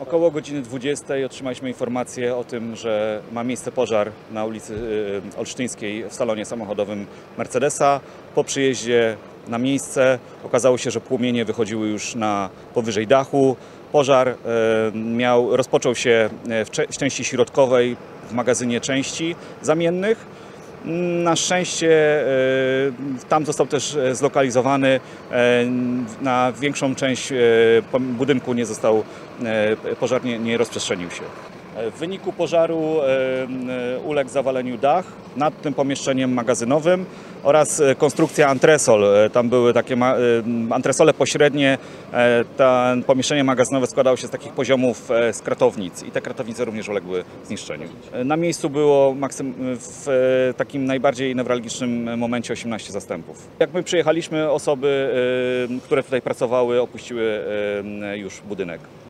Około godziny 20 otrzymaliśmy informację o tym, że ma miejsce pożar na ulicy Olsztyńskiej w salonie samochodowym Mercedesa. Po przyjeździe na miejsce okazało się, że płomienie wychodziły już na powyżej dachu. Pożar rozpoczął się w części środkowej, w magazynie części zamiennych. Na szczęście tam został też zlokalizowany, na większą część budynku nie został, pożar nie rozprzestrzenił się. W wyniku pożaru uległ zawaleniu dach nad tym pomieszczeniem magazynowym oraz konstrukcja antresol. Tam były takie antresole pośrednie. To pomieszczenie magazynowe składało się z takich poziomów z kratownic i te kratownice również uległy zniszczeniu. Na miejscu było w takim najbardziej newralgicznym momencie 18 zastępów. Jak my przyjechaliśmy, osoby, które tutaj pracowały, opuściły już budynek.